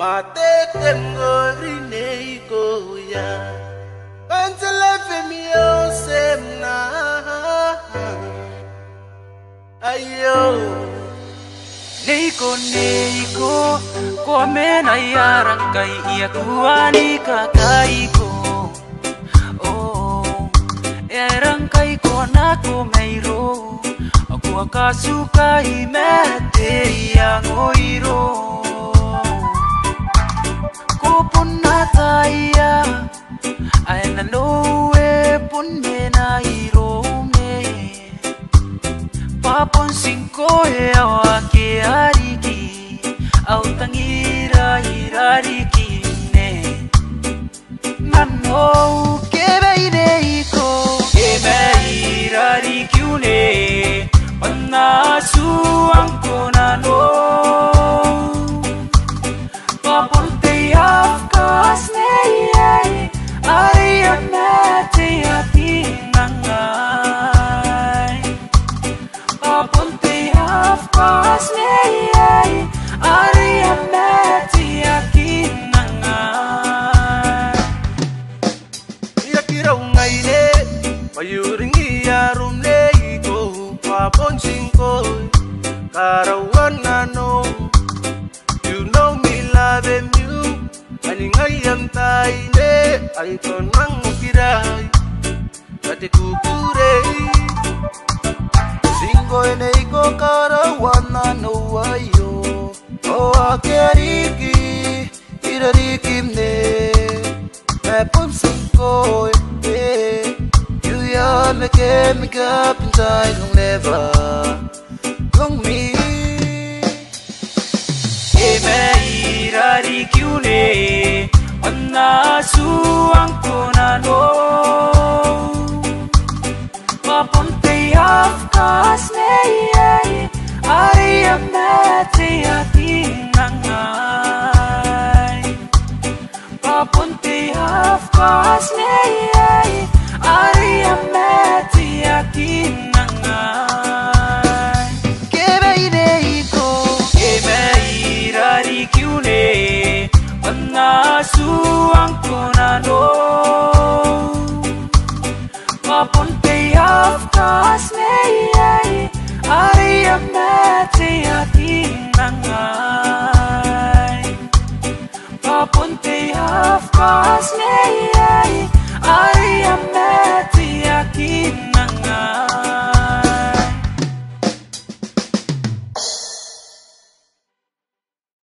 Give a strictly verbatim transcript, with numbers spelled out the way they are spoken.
Bate tengo rine goya Pantele femio semna Ayo Neiko neiko Kome na yarang kay iyakuha ni kakay ko Oh Yarang kay ko na kumayro Ako akasuka imete iyang oiro Punataya ay naloe punmena irome paponsin ko yawa ke ariki autangira irariki ne nano kebeine ko kebeirariki une panasu angko nano Ay kon mang kiray Pati kukurey Singoy na iko karawan na nawayo O ake ariki Irarikim ne Mepon singkoy Yuya meke mika pintay Nung leva Nung mi Eme irarikiw ne Nasu angko nano Papunte afkas neyay Ariyam meti ating nangay Papunte afkas neyay Ariyam meti ating nangay Kebay neyko Kebay irarikyu ney Nasu angko nano Papunte afkas neyay Ariyam meti ating nangay Papunte afkas neyay Ariyam meti